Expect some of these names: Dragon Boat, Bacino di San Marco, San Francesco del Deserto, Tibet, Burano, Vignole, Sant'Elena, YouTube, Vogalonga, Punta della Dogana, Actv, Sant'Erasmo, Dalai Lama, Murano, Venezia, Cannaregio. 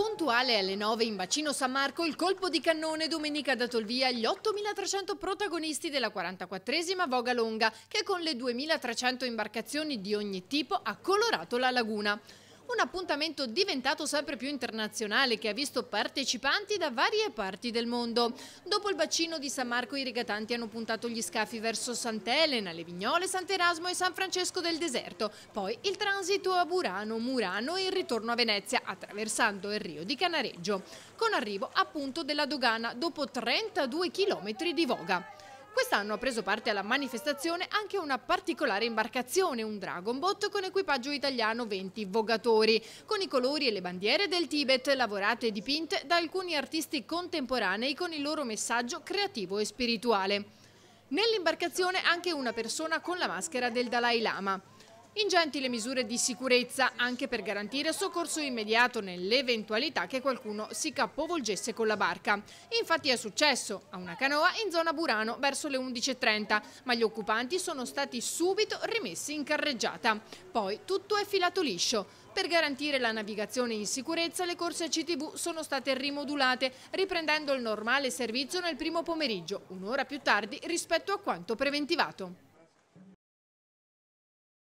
Puntuale alle 9 in Bacino San Marco, il colpo di cannone domenica ha dato il via agli 8.300 protagonisti della 44esima Vogalonga, che con le 2.300 imbarcazioni di ogni tipo ha colorato la laguna. Un appuntamento diventato sempre più internazionale che ha visto partecipanti da varie parti del mondo. Dopo il bacino di San Marco i regatanti hanno puntato gli scafi verso Sant'Elena, le Vignole, Sant'Erasmo e San Francesco del Deserto. Poi il transito a Burano, Murano e il ritorno a Venezia attraversando il Rio di Cannaregio, con arrivo a Punta della Dogana dopo 32 chilometri di voga. Quest'anno ha preso parte alla manifestazione anche una particolare imbarcazione, un Dragon Boat con equipaggio italiano 20 vogatori, con i colori e le bandiere del Tibet lavorate e dipinte da alcuni artisti contemporanei con il loro messaggio creativo e spirituale. Nell'imbarcazione anche una persona con la maschera del Dalai Lama. Ingenti le misure di sicurezza anche per garantire soccorso immediato nell'eventualità che qualcuno si capovolgesse con la barca. Infatti è successo a una canoa in zona Burano verso le 11.30, ma gli occupanti sono stati subito rimessi in carreggiata. Poi tutto è filato liscio. Per garantire la navigazione in sicurezza le corse Actv sono state rimodulate, riprendendo il normale servizio nel primo pomeriggio, un'ora più tardi rispetto a quanto preventivato.